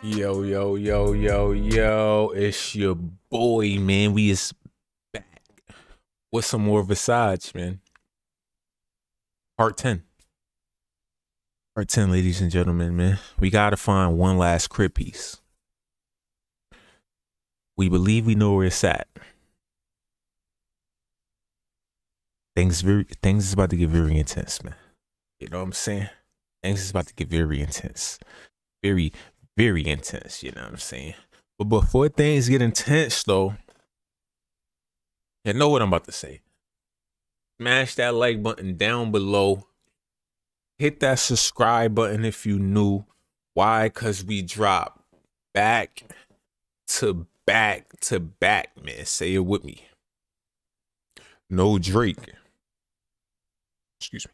Yo, it's your boy, man. We is back with some more Visage, man. Part 10. Part 10, ladies and gentlemen, man. We got to find one last crit piece. We believe we know where it's at. Things is about to get very intense, man. You know what I'm saying? Things is about to get very intense. Very intense, you know what I'm saying? But before things get intense, though, you know what I'm about to say. Smash that like button down below. Hit that subscribe button if you new. Why? Because we drop back to back to back, man. Say it with me. No Drake. Excuse me.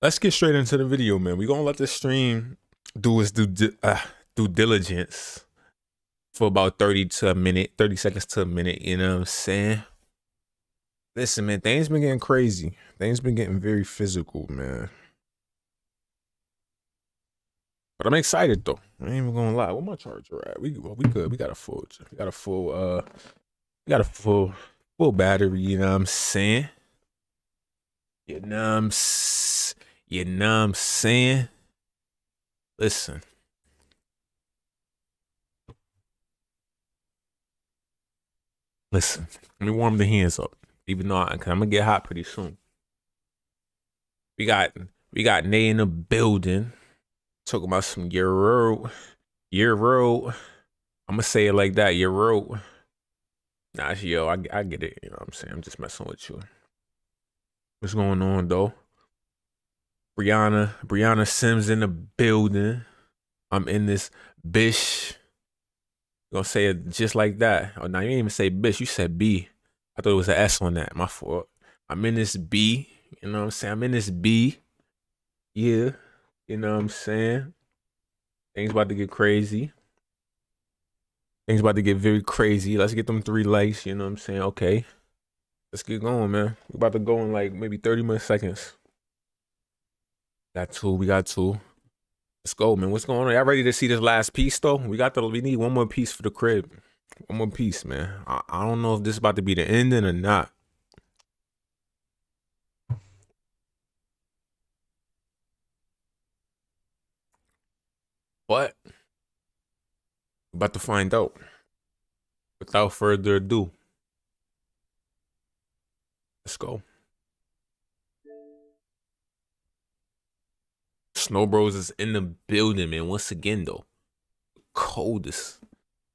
Let's get straight into the video, man. We're going to let this stream do its due diligence for about 30 seconds to a minute, you know what I'm saying? Listen, man, things been getting crazy. Things been getting very physical, man. But I'm excited though. I ain't even gonna lie. Where my charger at? We good. We got a full battery, you know what I'm saying? You know what I'm saying? Listen. Listen, let me warm the hands up. Even though I'm gonna get hot pretty soon. We got Nay in the building. Talking about some Euro. I'ma say it like that, Euro. Nah, yo, I get it. You know what I'm saying? I'm just messing with you. What's going on though? Brianna Sims in the building. I'm in this bitch. Gonna say it just like that. Oh, now you didn't even say bitch. You said B. I thought it was an S on that. My fault. I'm in this B. You know what I'm saying? I'm in this B. Yeah. You know what I'm saying? Things about to get crazy. Things about to get very crazy. Let's get them 3 likes. You know what I'm saying? Okay. Let's get going, man. We're about to go in like maybe 30 more seconds. Got 2. We got 2. Let's go, man. What's going on? Y'all ready to see this last piece, though? We need one more piece for the crib. One more piece, man. I don't know if this is about to be the ending or not. But about to find out. Without further ado. Let's go. Snow Bros is in the building, man. Once again, though, the coldest,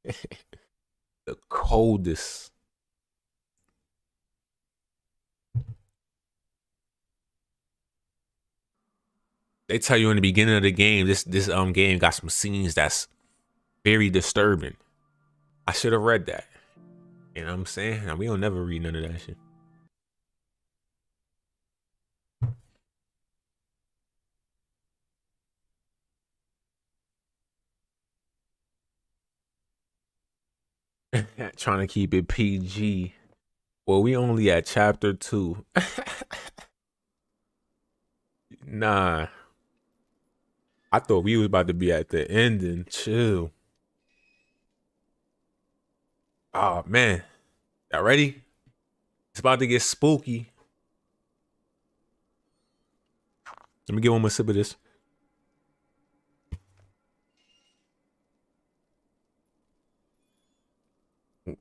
the coldest. They tell you in the beginning of the game, this game got some scenes that's very disturbing. I should have read that. You know what I'm saying? Now, we don't never read none of that shit. Trying to keep it PG. Well, we only at chapter 2. Nah. I thought we was about to be at the ending. Chill. Oh, man. Y'all ready? It's about to get spooky. Let me get one more sip of this.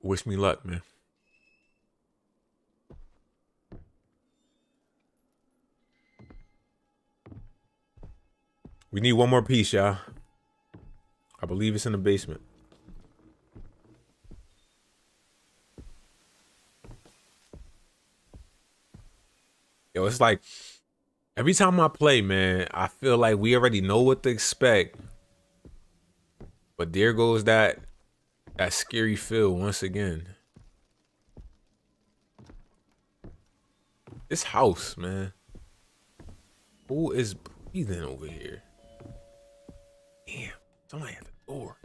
Wish me luck, man. We need one more piece, y'all. I believe it's in the basement. Yo, it's like every time I play, man, I feel like we already know what to expect. But there goes that scary feel once again. This house, man. Who is breathing over here? Damn, somebody at the door.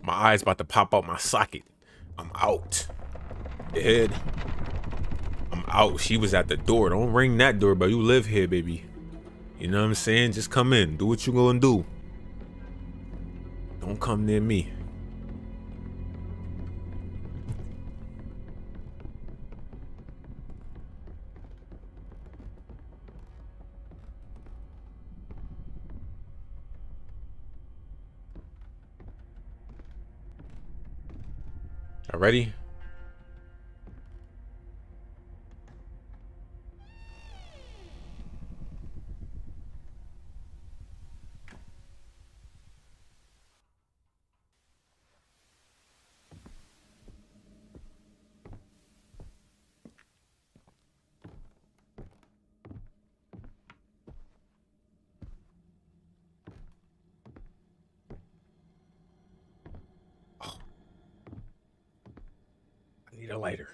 My eyes about to pop out my socket. I'm out. Dead. I'm out. She was at the door. Don't ring that door, but you live here, baby. You know what I'm saying? Just come in. Do what you gonna do. Don't come near me. Ready? A lighter.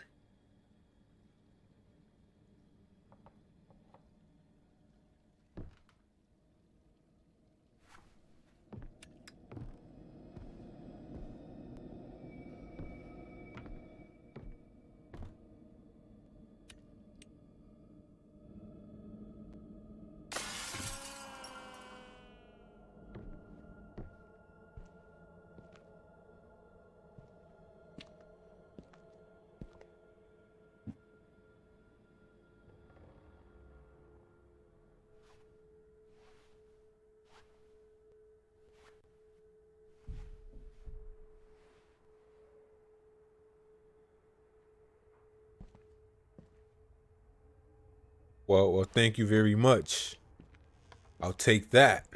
Well, thank you very much. I'll take that.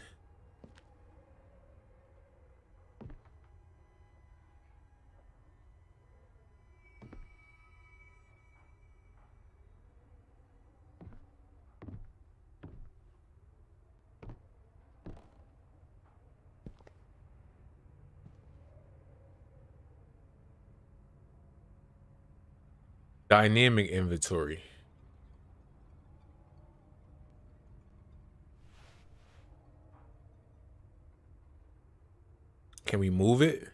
Dynamic inventory. Can we move it?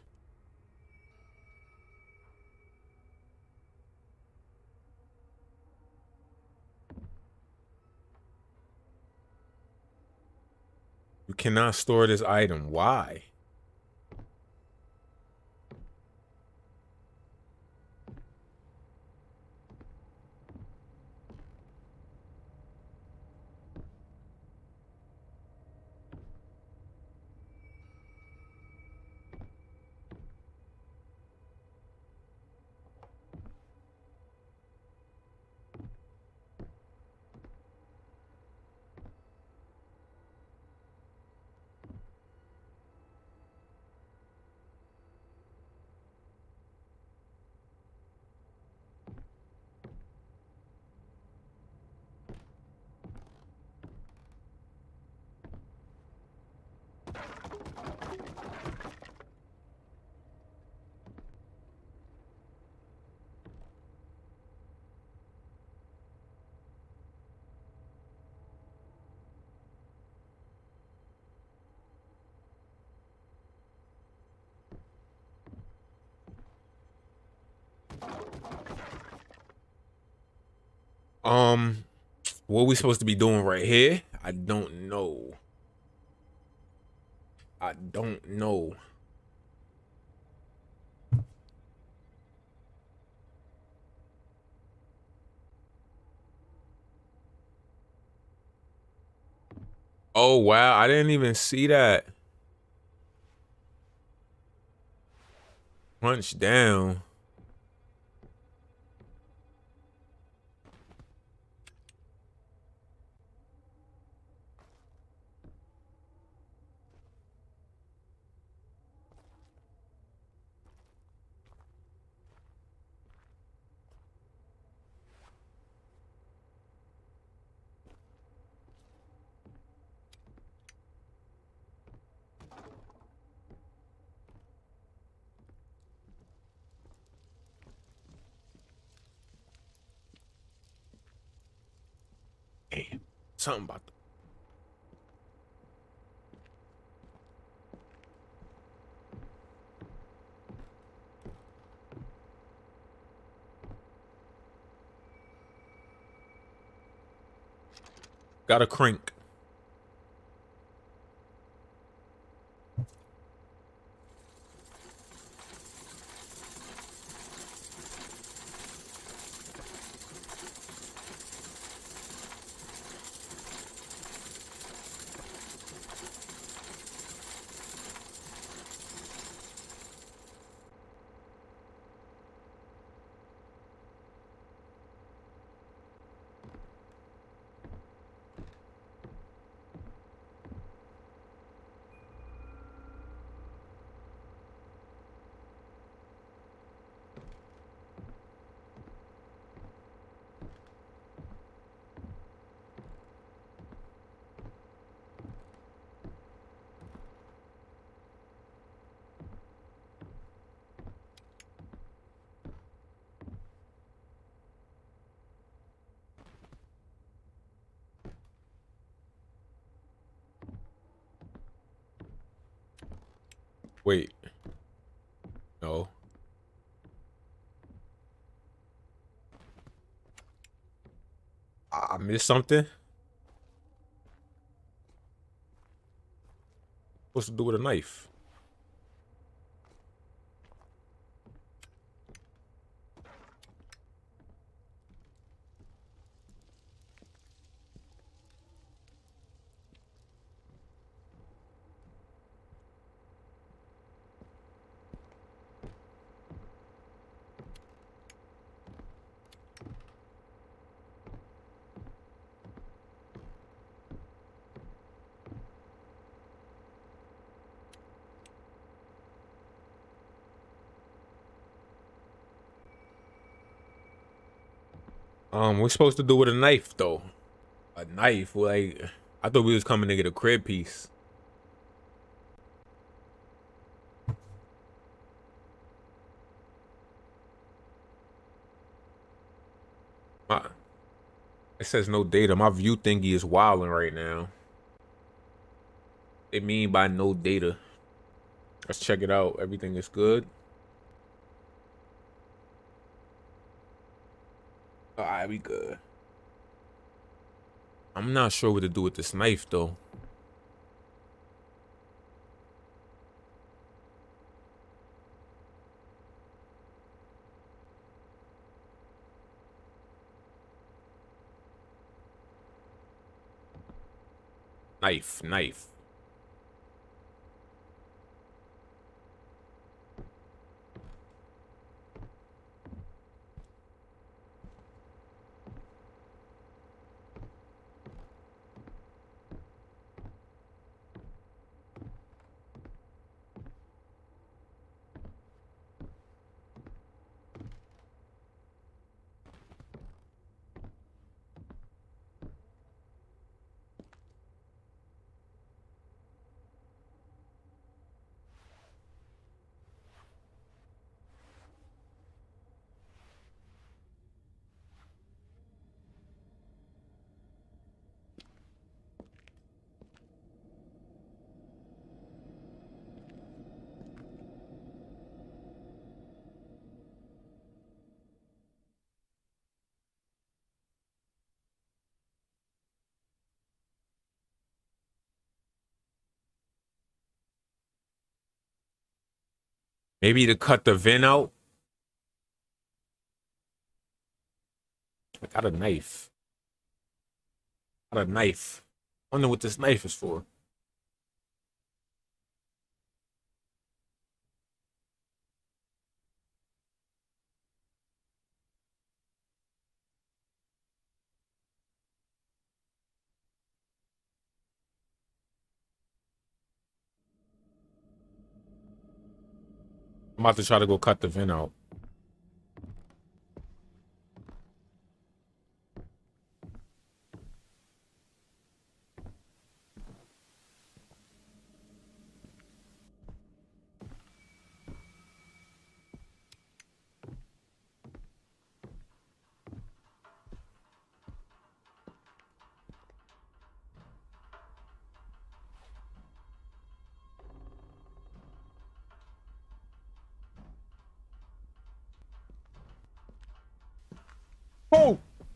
You cannot store this item. Why? What are we supposed to be doing right here? I don't know. I don't know. Oh, wow. I didn't even see that. Punch down. Something about that. Got a crink. Wait. No. I missed something? What's to do with a knife? We're supposed to do with a knife though. A knife, like I thought we was coming to get a crib piece. It says no data. My view thingy is wilding right now. It mean by no data. Let's check it out. Everything is good. Alright, we good. I'm not sure what to do with this knife though. Knife. Maybe to cut the vent out. I got a knife. I don't know what this knife is for. I'm about to try to go cut the vent out.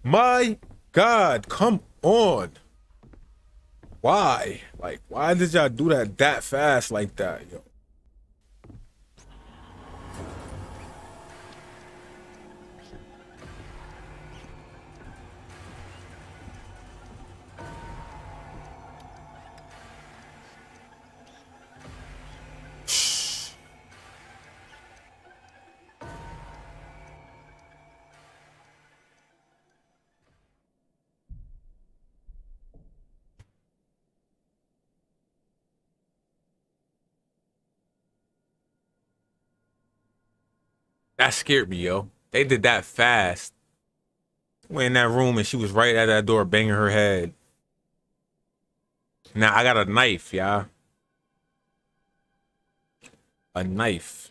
My God, come on. Why? Like, why did y'all do that fast like that, yo? That scared me, yo. They did that fast. Went in that room and she was right at that door banging her head. Now I got a knife, y'all. A knife.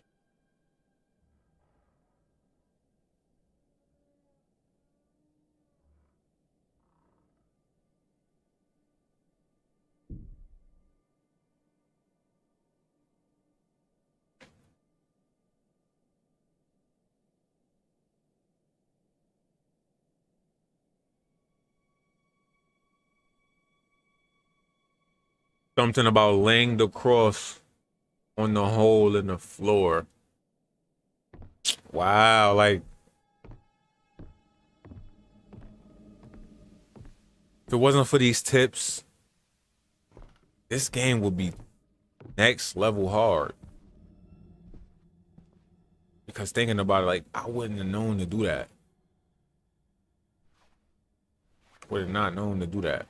Something about laying the cross on the hole in the floor. Wow, like if it wasn't for these tips, this game would be next level hard. Because thinking about it, like I wouldn't have known to do that. Would have not known to do that.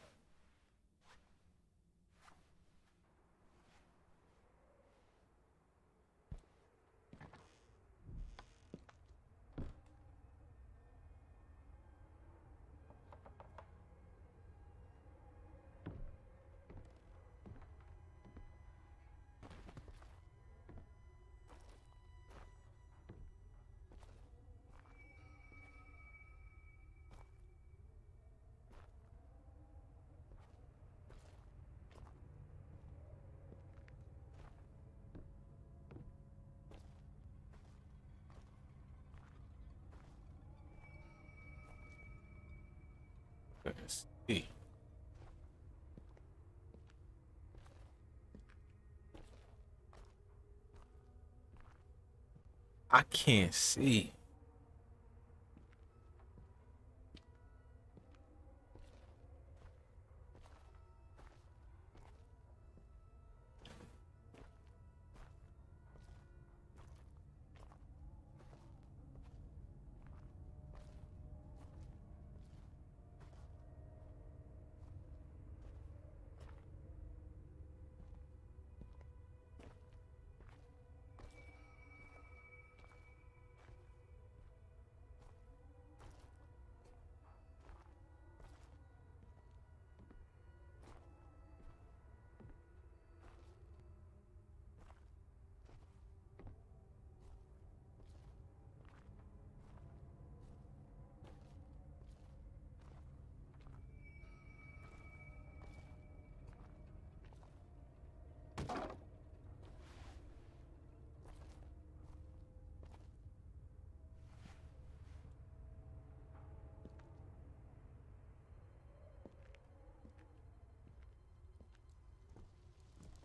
I can't see.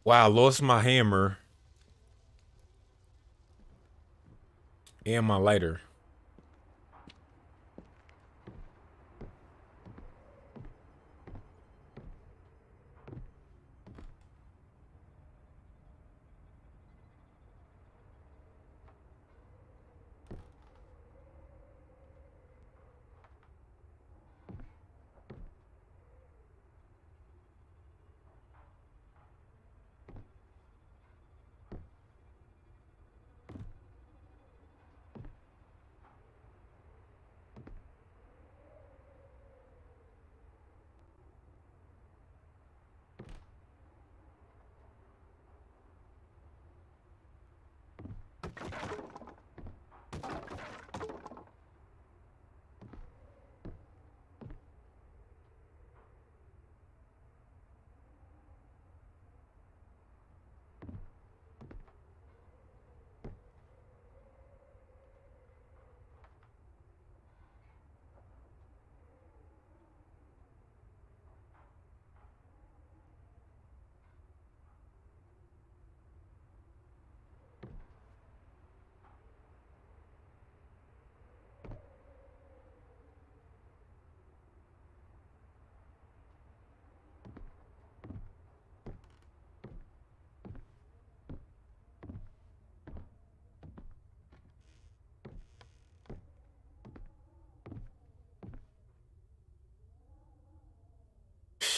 Wow, I lost my hammer and my lighter.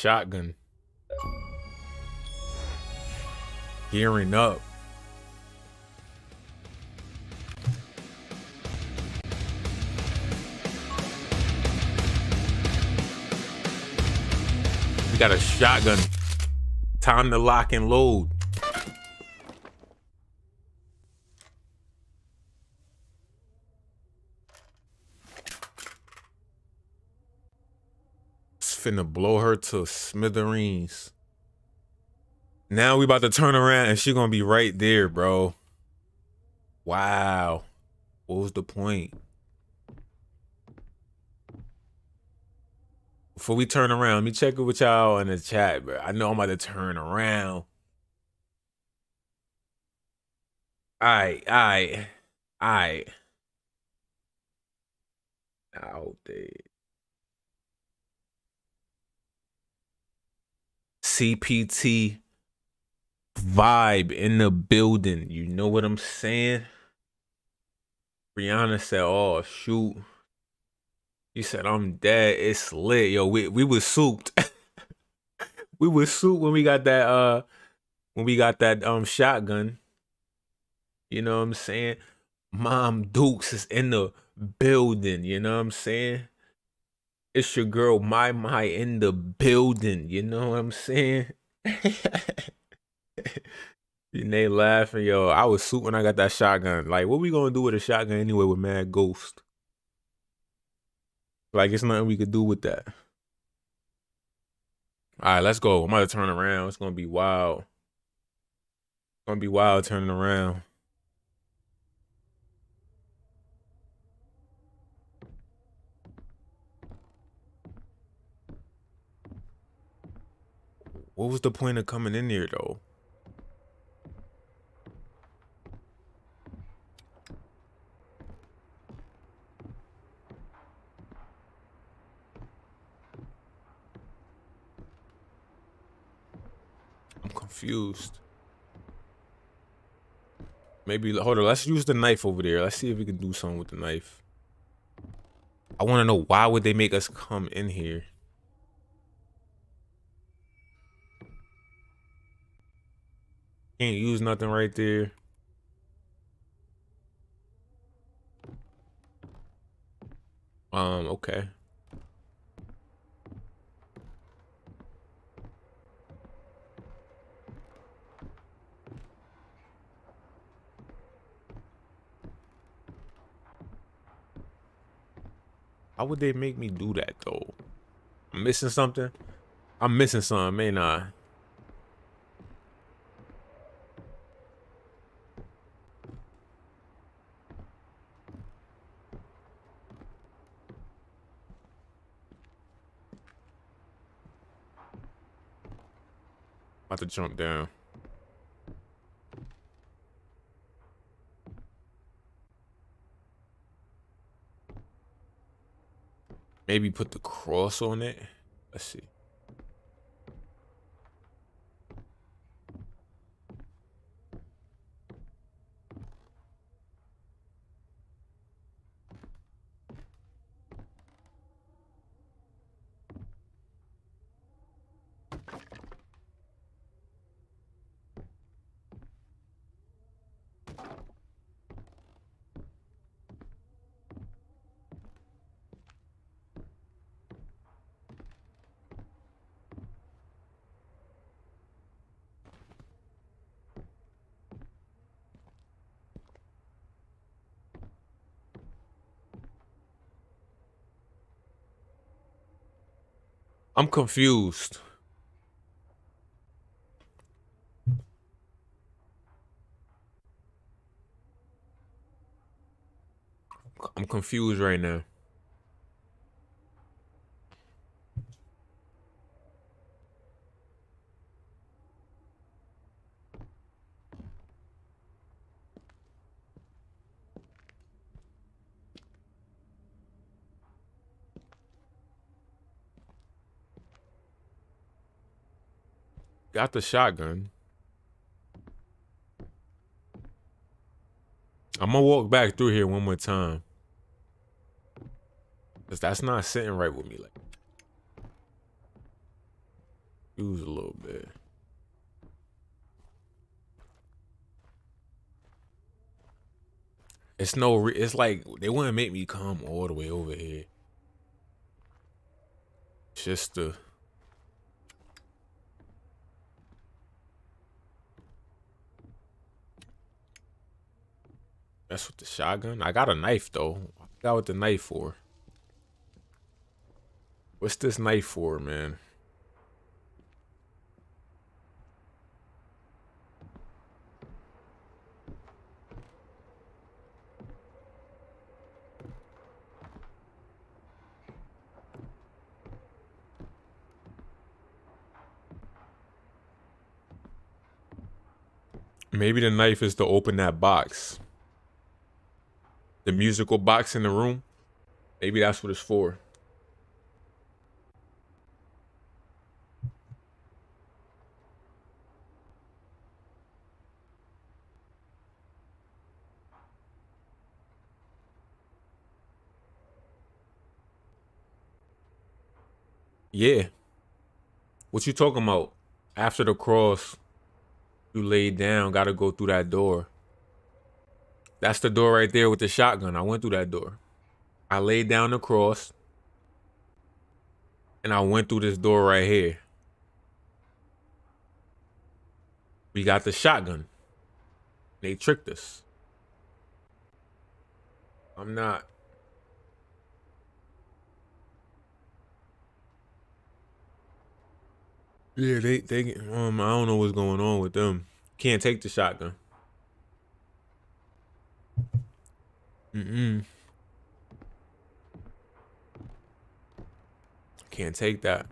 shotgun. Gearing up. We got a shotgun. Time to lock and load. It's finna blow her to smithereens. Now we about to turn around and she gonna be right there, bro. Wow. What was the point? Before we turn around, let me check it with y'all in the chat, bro. I know I'm about to turn around. All right. Out there. CPT vibe in the building. You know what I'm saying? Brianna said, oh, shoot. You said, I'm dead. It's lit. Yo, we was souped. We was souped when we got that shotgun. You know what I'm saying? Mom Dukes is in the building, you know what I'm saying? It's your girl my in the building, you know what I'm saying? They laughing, yo. I was souped when I got that shotgun. Like, what we gonna do with a shotgun anyway with Mad Ghost? Like, it's nothing we could do with that. All right, let's go. I'm about to turn around. It's going to be wild. It's going to be wild turning around. What was the point of coming in here, though? Confused. Maybe hold on, let's use the knife over there. Let's see if we can do something with the knife. I want to know, why would they make us come in here? Can't use nothing right there. Okay. How would they make me do that, though? I'm missing something? I'm missing something, ain't I? About to jump down. Maybe put the cross on it. Let's see. I'm confused. I'm confused right now. Got the shotgun. I'm gonna walk back through here one more time, cause that's not sitting right with me. Like, shoes a little bit. It's no re it's like they wouldn't make me come all the way over here. It's just the that's with the shotgun. I got a knife though. I forgot what the knife for. What's this knife for, man? Maybe the knife is to open that box. The musical box in the room. Maybe that's what it's for. Yeah. What you talking about? After the cross, you laid down, gotta go through that door. That's the door right there with the shotgun. I went through that door. I laid down the cross, and I went through this door right here. We got the shotgun. They tricked us. I'm not. Yeah, they I don't know what's going on with them. Can't take the shotgun. Can't take that.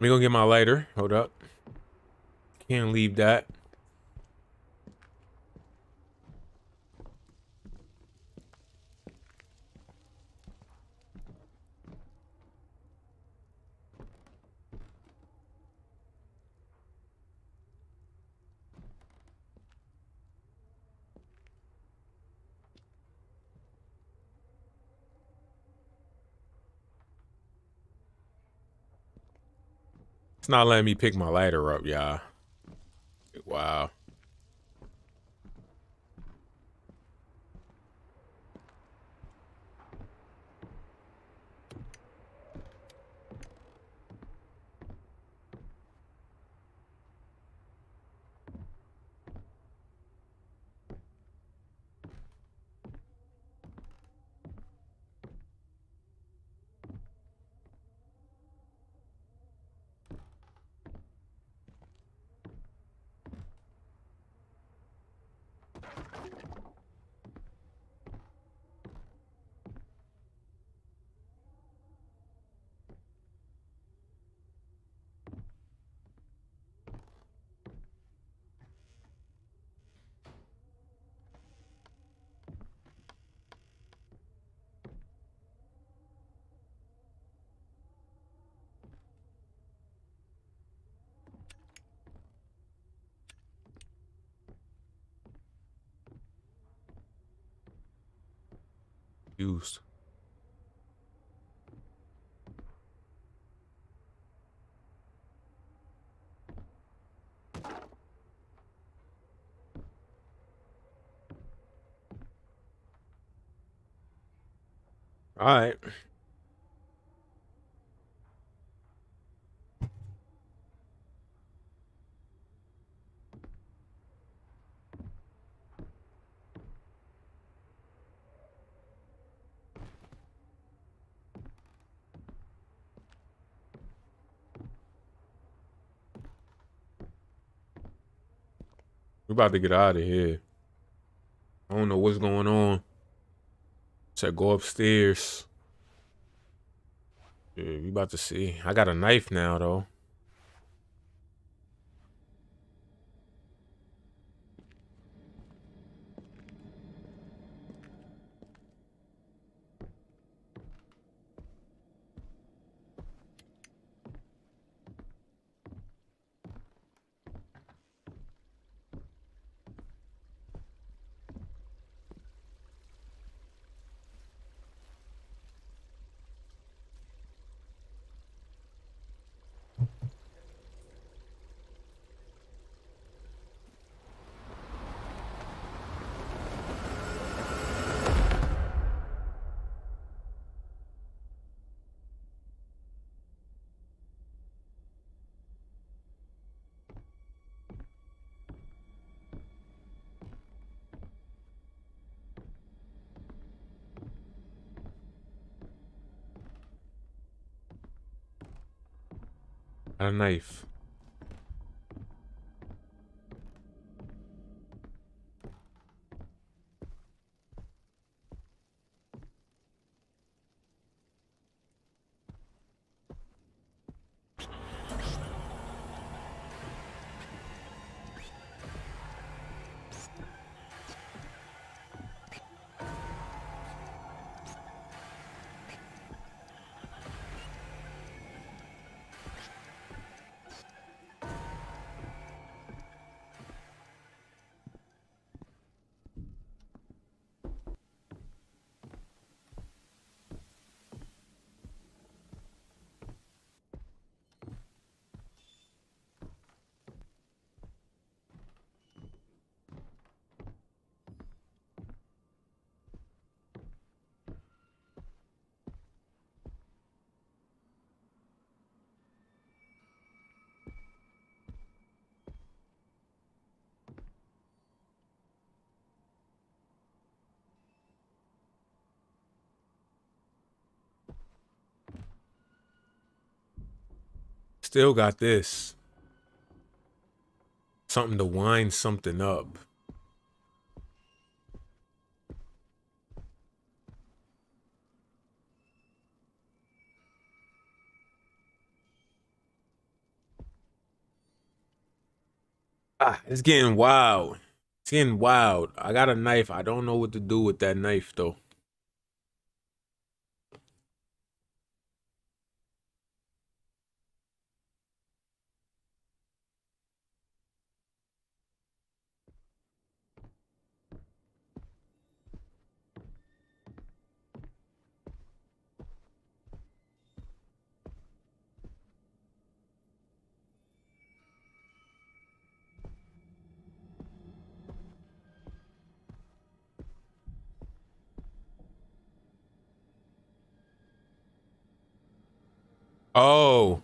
Let me go get my lighter. Hold up. Can't leave that. It's not letting me pick my lighter up, y'all. Wow. Used. All right. We're about to get out of here. I don't know what's going on. So go upstairs. Dude, we about to see. I got a knife now, though. A knife. Still got this. Something to wind something up. Ah, it's getting wild. It's getting wild. I got a knife. I don't know what to do with that knife though. Oh,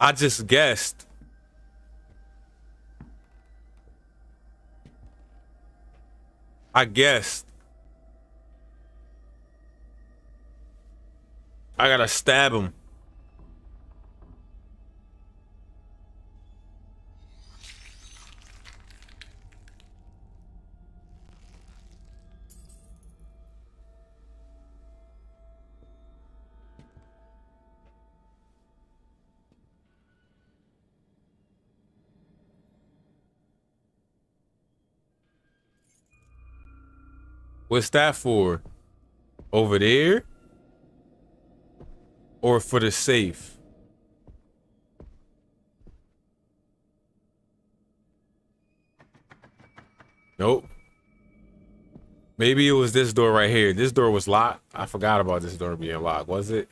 I just guessed. I guessed. I gotta stab him. What's that for? Over there? Or for the safe? Nope. Maybe it was this door right here. This door was locked. I forgot about this door being locked, was it?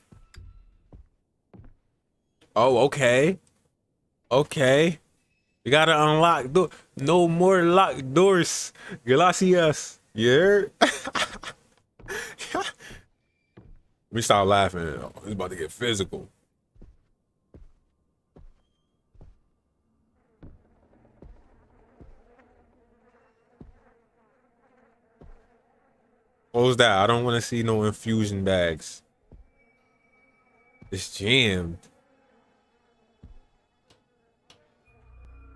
Oh, okay. Okay. You gotta unlock door. No more locked doors. Gracias. Yeah. We start laughing. It's about to get physical. What was that? I don't want to see no infusion bags. It's jammed.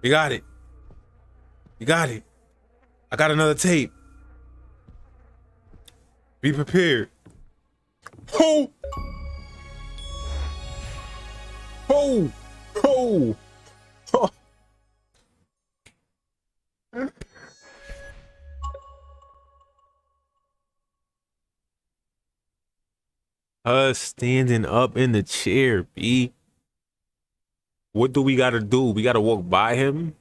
You got it. You got it. I got another tape. Be prepared. Ho! Ho! Ho! Ho! Us standing up in the chair, B. What do we gotta do? We gotta walk by him?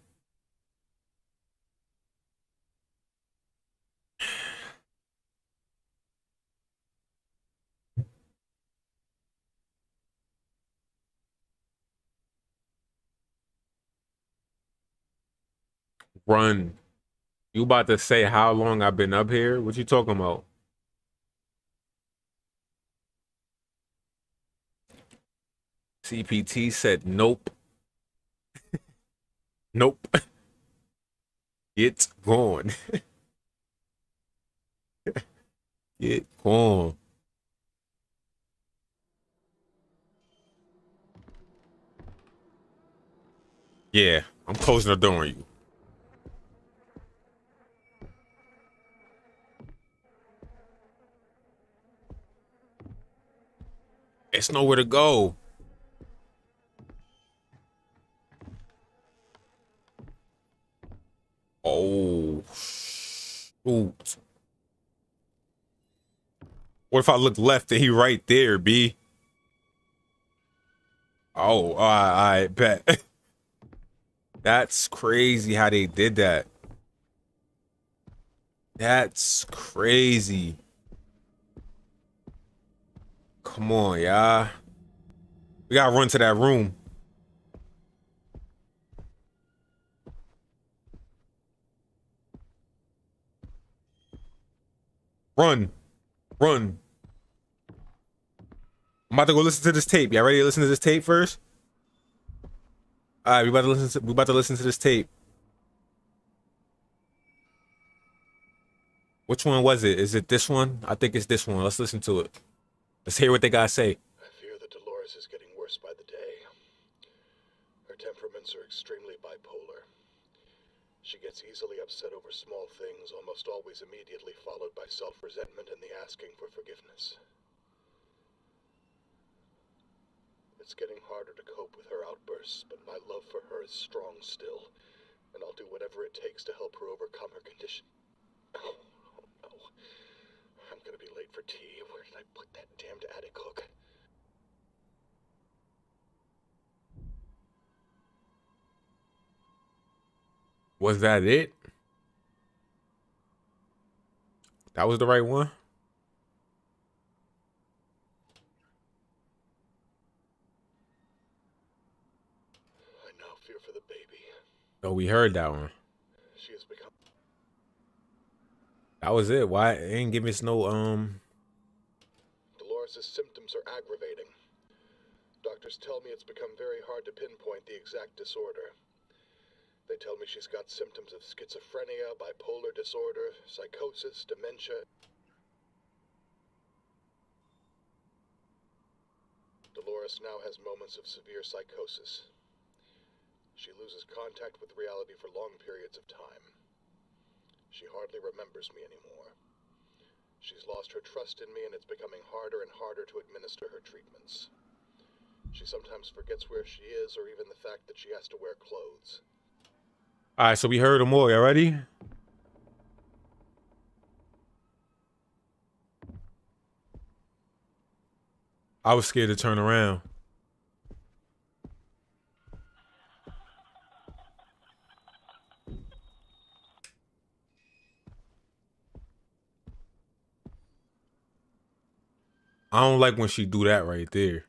Run. You about to say how long I've been up here? What you talking about? CPT said nope. Nope. It's gone. It's gone. Yeah, I'm closing the door on you. It's nowhere to go. Oh, shoot. What if I look left and he right there, B? Oh, I bet. That's crazy how they did that. That's crazy. Come on, y'all. We gotta run to that room. Run. Run. I'm about to go listen to this tape. Y'all ready to listen to this tape first? Alright, we about to listen to this tape. Which one was it? Is it this one? I think it's this one. Let's listen to it. Let's hear what they gotta say. I fear that Dolores is getting worse by the day. Her temperaments are extremely bipolar. She gets easily upset over small things, almost always immediately followed by self-resentment and the asking for forgiveness. It's getting harder to cope with her outbursts, but my love for her is strong still, and I'll do whatever it takes to help her overcome her condition. I'm gonna be late for tea. Where did I put that damned attic hook? Was that it? That was the right one? I now fear for the baby. Oh, we heard that one. That was it. Why it ain't give us no Dolores' symptoms are aggravating. Doctors tell me it's become very hard to pinpoint the exact disorder. They tell me she's got symptoms of schizophrenia, bipolar disorder, psychosis, dementia. Dolores now has moments of severe psychosis. She loses contact with reality for long periods of time. She hardly remembers me anymore. She's lost her trust in me, and it's becoming harder and harder to administer her treatments. She sometimes forgets where she is, or even the fact that she has to wear clothes. All right, so we heard them all. Y'all ready? I was scared to turn around. I don't like when she do that right there.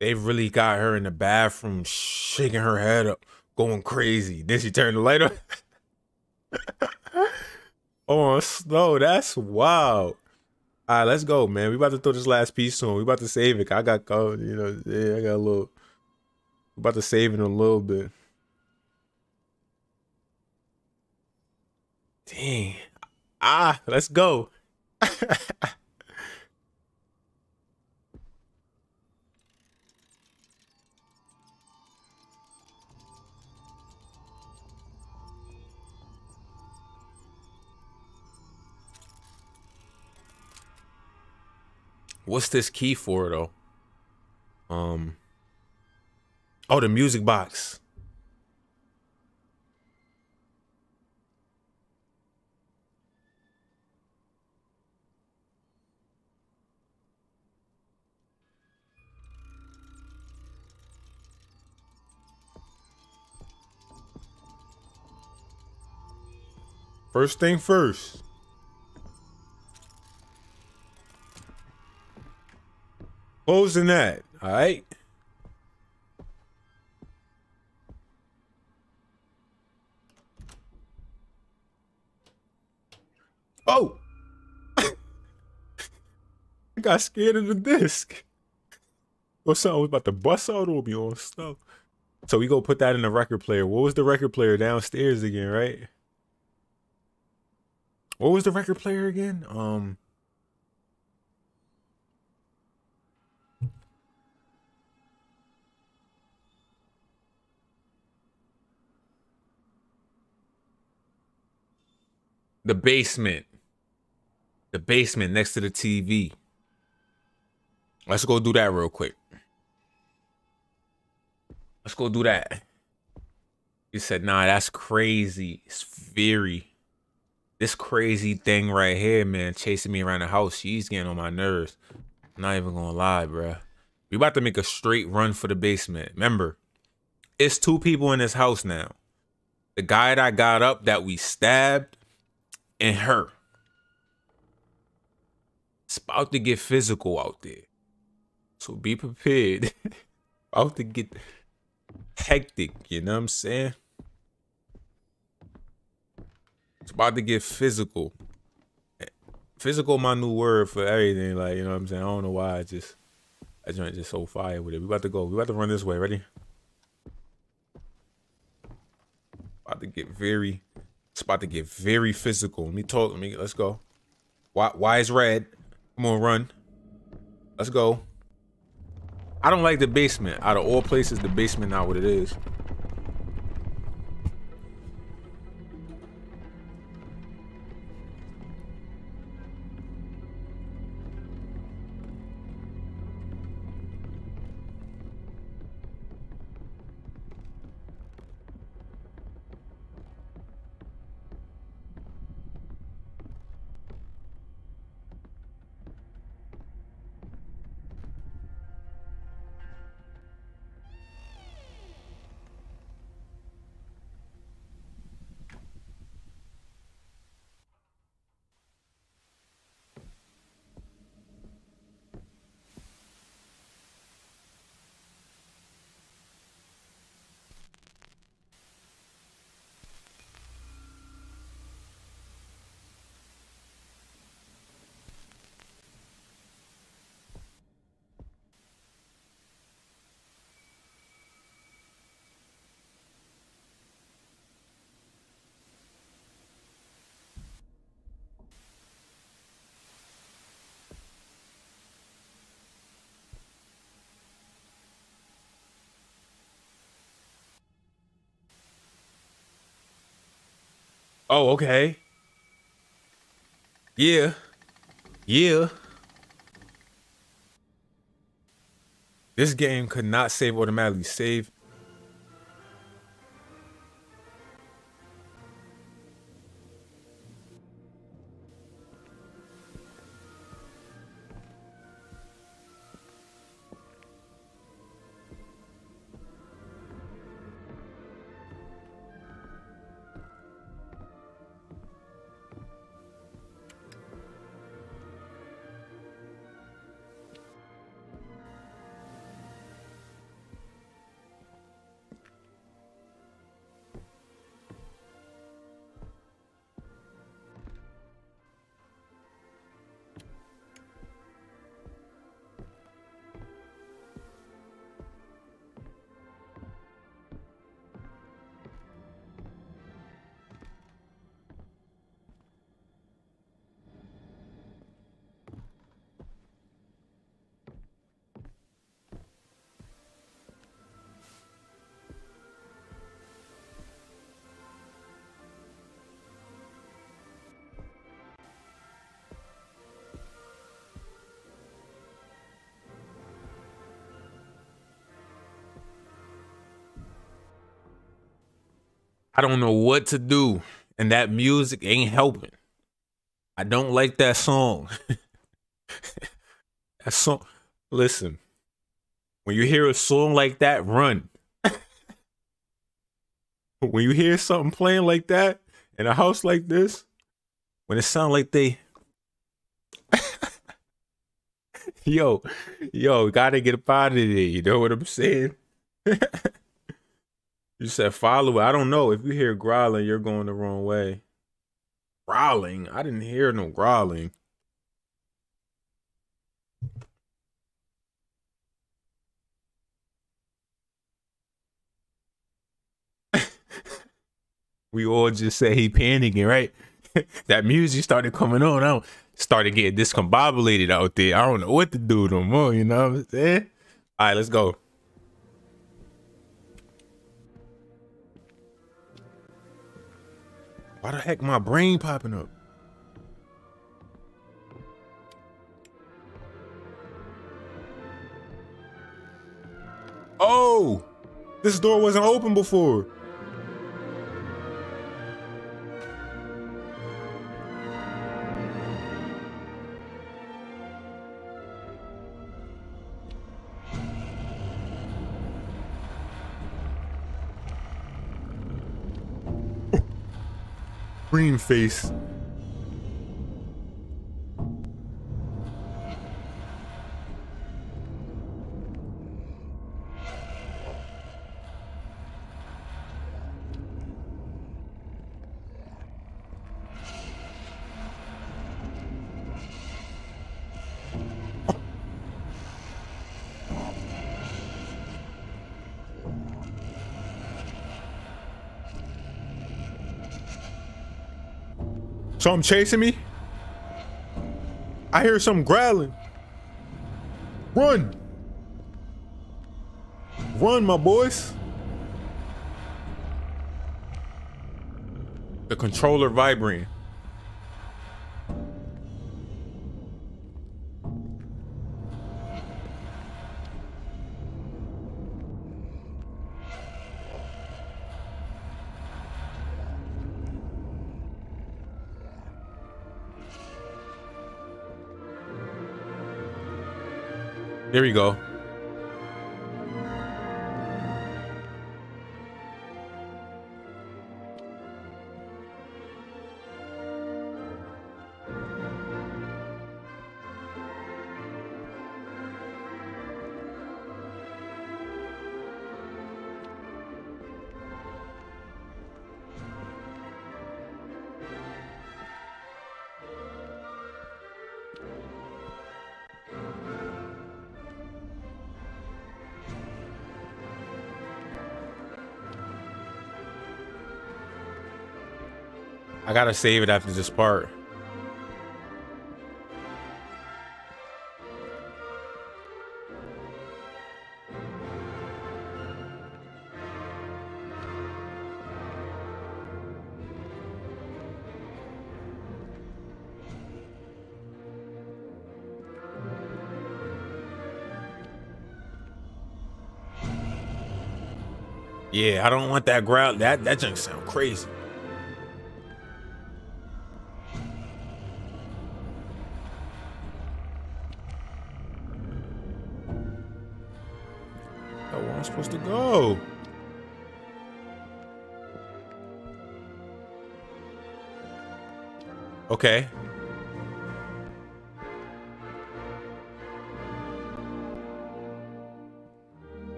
They really got her in the bathroom, shaking her head up, going crazy. Then she turned the light on. Oh, Snow, that's wild. All right, let's go, man. We about to throw this last piece soon. We about to save it. I got, you know, yeah, I got a little. About to save it a little bit. Dang. Ah, let's go. What's this key for though? Oh, the music box. First thing first. Closing that, all right? Oh! I got scared of the disc. Or something was about to bust out on me on stuff. So we go put that in the record player. What was the record player downstairs again, right? What was the record player again? The basement. The basement next to the TV. Let's go do that real quick. Let's go do that. You said, nah, that's crazy. It's very. This crazy thing right here, man, chasing me around the house. She's getting on my nerves. I'm not even gonna lie, bruh. We about to make a straight run for the basement. Remember, it's two people in this house now. The guy that got up that we stabbed and her. It's about to get physical out there. So be prepared. About to get hectic, you know what I'm saying? It's about to get physical. Physical, my new word for everything. Like, you know what I'm saying? I don't know why I just so fire with it. We about to go. We about to run this way. Ready? About to get very. It's about to get very physical. Let me talk. Let's go. Why is red? Come on, run. Let's go. I don't like the basement. Out of all places, the basement not what it is. Oh, okay. Yeah. Yeah. This game could not save automatically. Save. I don't know what to do, and that music ain't helping. I don't like that song. That song, listen, when you hear a song like that, run. When you hear something playing like that in a house like this, when it sound like they yo gotta get up out of there, you know what I'm saying? You said follow it. I don't know. If you hear growling, you're going the wrong way. Growling? I didn't hear no growling. We all just say he panicking, right? That music started coming on. I started getting discombobulated out there. I don't know what to do no more, you know what I'm saying? All right, let's go. Why the heck my brain popping up? Oh, this door wasn't open before. Green face. Something chasing me. I hear something growling. Run. Run, my boys. The controller vibrating. There we go. I gotta save it after this part. Yeah, I don't want that growl. That junk sound crazy. Okay.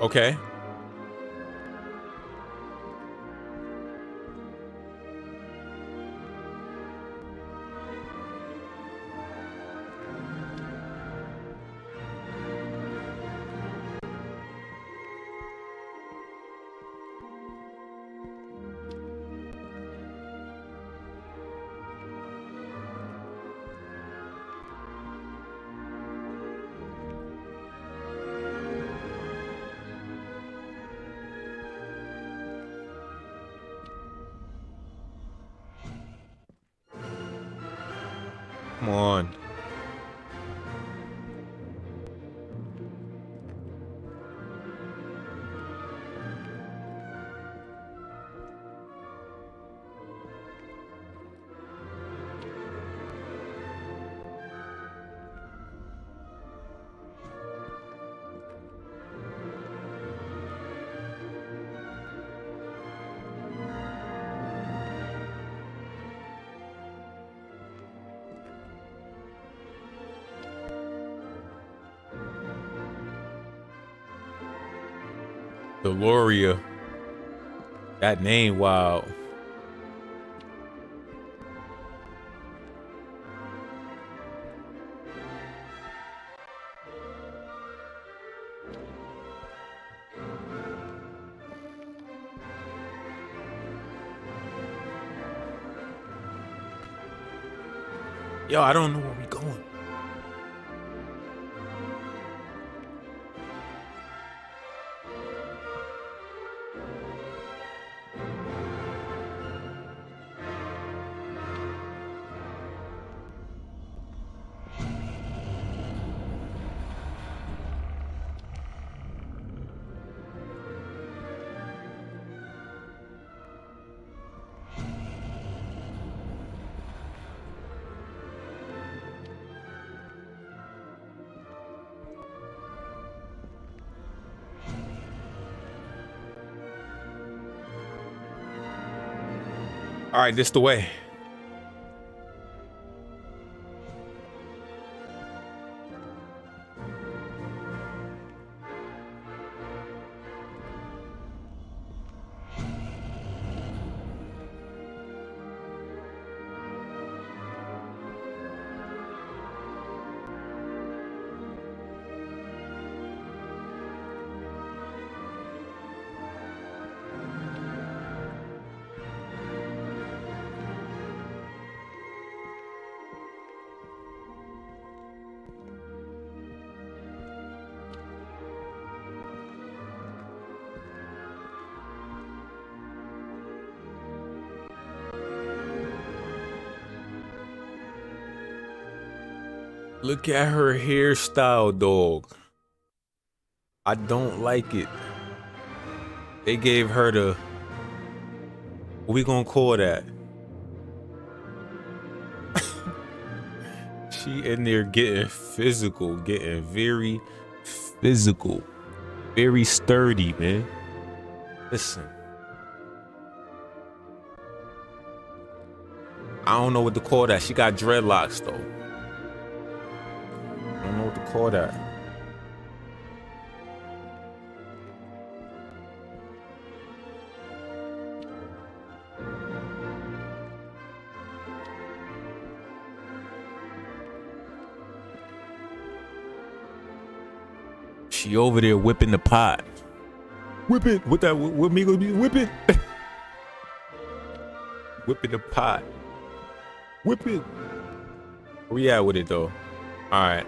Okay. Come on. Dolores. That name, wow. Yo, I don't know where we're going. All right, this the way. Look at her hairstyle, dog. I don't like it. They gave her the, what we gonna call that? She in there getting physical, getting very physical, very sturdy, man. Listen, I don't know what to call that. She got dreadlocks though. For that. She over there whipping the pot. Whip it with that. What me gonna be whipping? Whipping the pot. Whip it. Where we at with it though? All right.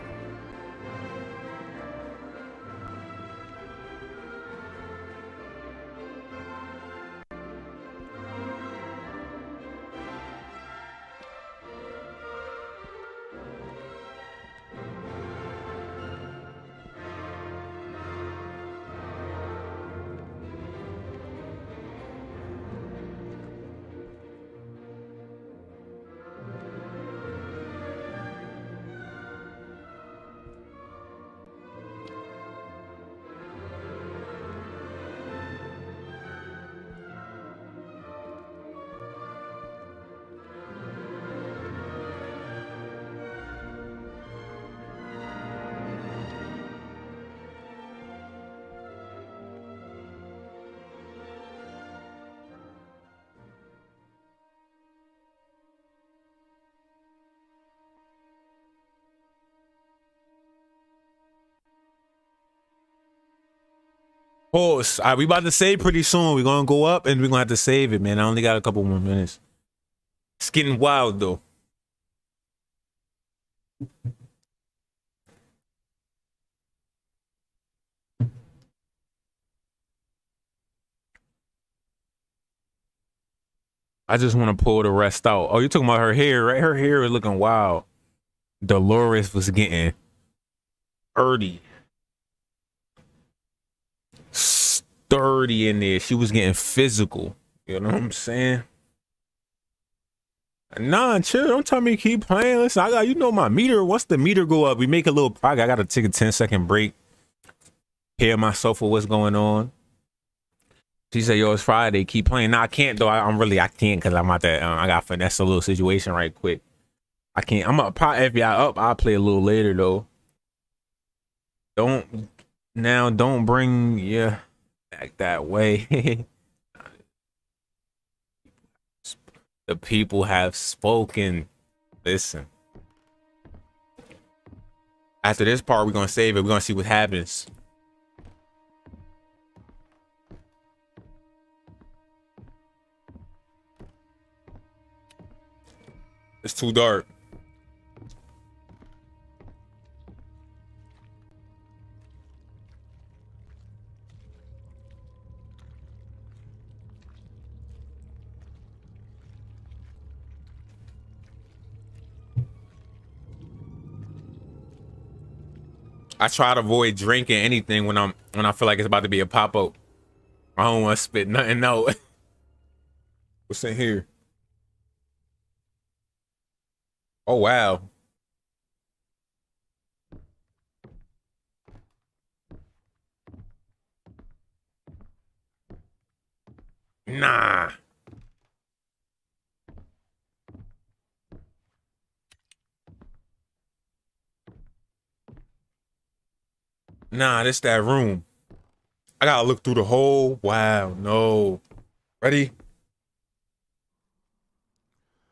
Pause. All right, we about to save pretty soon. We're gonna go up and we're gonna have to save it, man. I only got a couple more minutes. It's getting wild though. I just want to pull the rest out. Oh, you're talking about her hair, right? Her hair is looking wild. Dolores was getting dirty. Dirty in there. She was getting physical. You know what I'm saying? Nah, chill. Don't tell me to keep playing. Listen, I got, you know, my meter. Once the meter go up, we make a little progress. I got to take a 10-second break. Hear myself for what's going on. She said, yo, it's Friday. Keep playing. Nah, I can't, though. I can't because I'm out there. I got to finesse a little situation right quick. I can't. I'm going to pop FBI up. I'll play a little later, though. Don't bring, yeah. act that way. The people have spoken. Listen. After this part, we're going to save it. We're going to see what happens. It's too dark. I try to avoid drinking anything when I feel like it's about to be a pop-up. I don't want to spit nothing out. What's in here? Oh wow. Nah. Nah, this that room. I gotta look through the hole. Wow, no. Ready?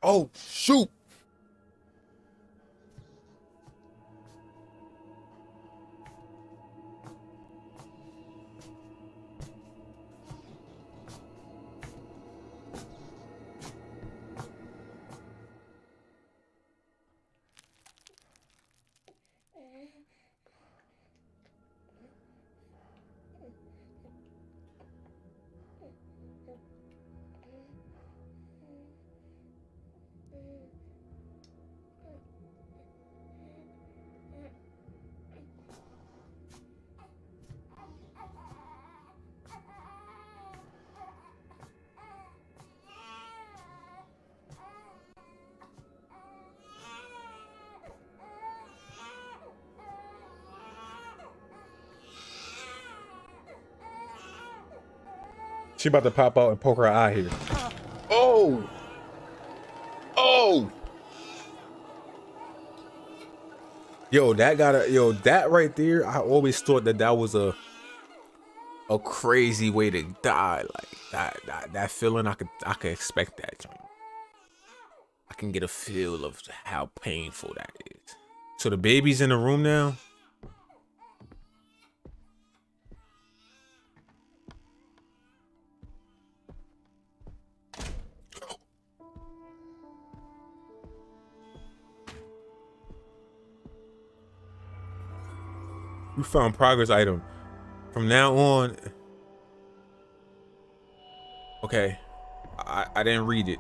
Oh, shoot. She about to pop out and poke her eye here. Oh! Oh! Yo, that that right there, I always thought that that was a crazy way to die. Like that feeling, I could expect that. I can get a feel of how painful that is. So the baby's in the room now. You found progress item. From now on. Okay. I didn't read it.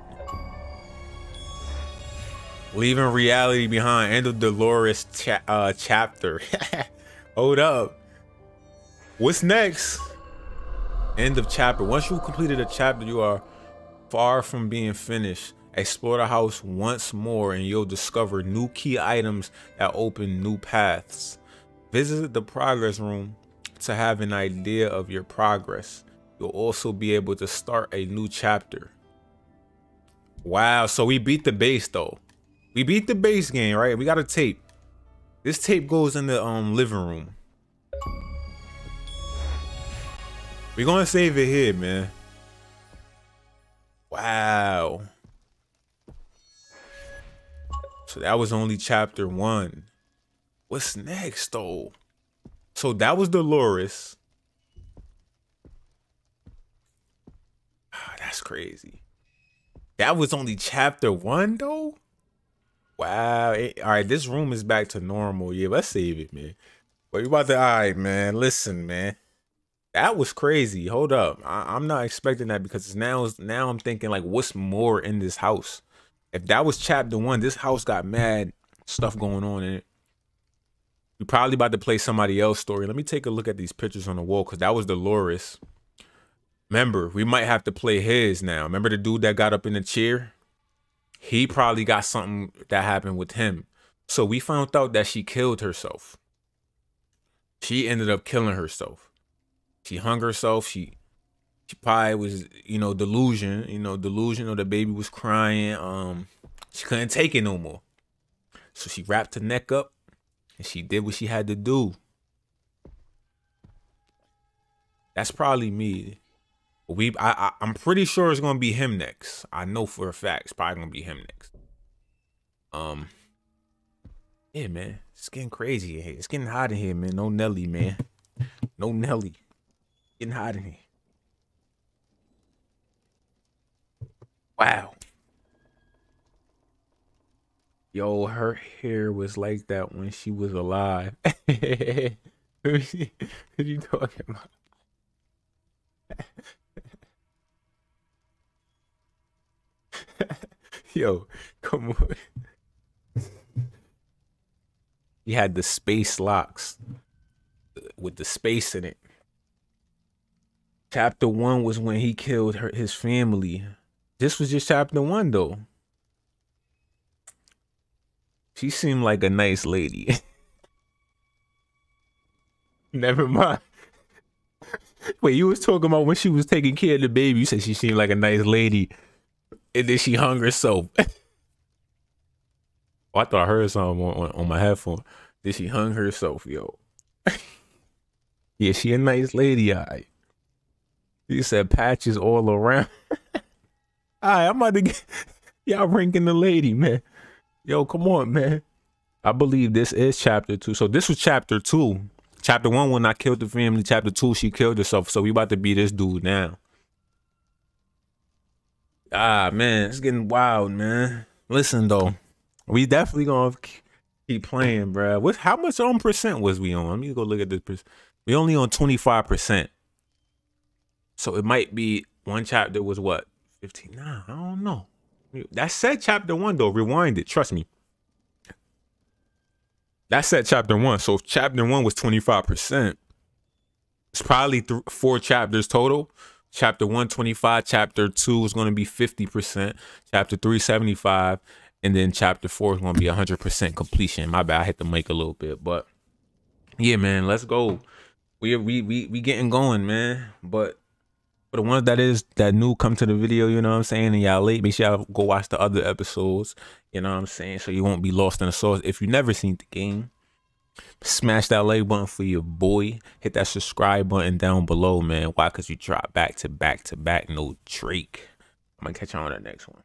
Leaving reality behind. End of Dolores chapter. Hold up. What's next? End of chapter. Once you completed a chapter, you are far from being finished. Explore the house once more and you'll discover new key items that open new paths. Visit the progress room to have an idea of your progress. You'll also be able to start a new chapter. Wow, so we beat the base though. We beat the base game, right? We got a tape. This tape goes in the living room. We're gonna save it here, man. Wow. So that was only chapter 1. What's next though? So that was Dolores. Oh, that's crazy. That was only chapter 1 though? Wow. All right, this room is back to normal. Yeah, let's save it, man. What you about to? All right, man. Listen, man. That was crazy. Hold up. I'm not expecting that because now I'm thinking like, what's more in this house? If that was chapter 1, this house got mad stuff going on in it. You're probably about to play somebody else's story. Let me take a look at these pictures on the wall because that was Dolores. Remember, we might have to play his now. Remember the dude that got up in the chair? He probably got something that happened with him. So we found out that she killed herself. She ended up killing herself. She hung herself. She probably was, you know, delusion. You know, delusional. The baby was crying. She couldn't take it no more. So she wrapped her neck up. She did what she had to do. That's probably me. I'm pretty sure it's gonna be him next. I know for a fact it's probably gonna be him next. Yeah, man, it's getting crazy in here. It's getting hot in here, man. No Nelly, man. No Nelly. Getting hot in here. Wow. Yo, her hair was like that when she was alive. What are you talking about? Yo, come on. He had the space locks with the space in it. Chapter 1 was when he killed his family. This was just chapter 1 though. She seemed like a nice lady. Never mind. Wait, you was talking about when she was taking care of the baby. You said she seemed like a nice lady, and then she hung herself. Oh, I thought I heard something on my headphone. Then she hung herself, yo. Yeah, she a nice lady, alright. She said patches all around. Alright, I'm about to get y'all ranking the lady, man. Yo, come on, man. I believe this is chapter 2. So this was chapter 2. Chapter 1 when I killed the family. Chapter 2 she killed herself. So we about to be this dude now. Ah, man, it's getting wild, man. Listen though, we definitely gonna keep playing, bruh. What? How much on percent was we on? Let me go look at this. We only on 25%. So it might be one chapter was what 15. Nah, I don't know. That said chapter 1 though. Rewind it. Trust me. That said chapter 1. So if chapter 1 was 25%, it's probably 4 chapters total. Chapter 1, 25. Chapter 2 is going to be 50%. Chapter 3, 75%. And then chapter 4 is going to be 100% completion. My bad. I hit the mic a little bit, but yeah, man, let's go. We getting going, man. But for the ones that new come to the video, you know what I'm saying, and y'all late, make sure y'all go watch the other episodes, you know what I'm saying, so you won't be lost in the sauce. If you never seen the game, smash that like button for your boy. Hit that subscribe button down below, man. Why? Because you drop back to back to back. No trick. I'm going to catch you on that next one.